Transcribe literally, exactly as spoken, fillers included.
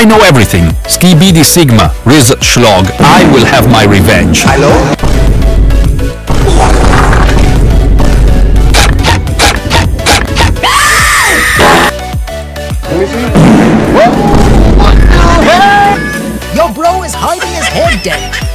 I know everything. Ski Bidi Sigma, Riz Schlag. I will have my revenge. Hello? Your bro is hiding his head dead.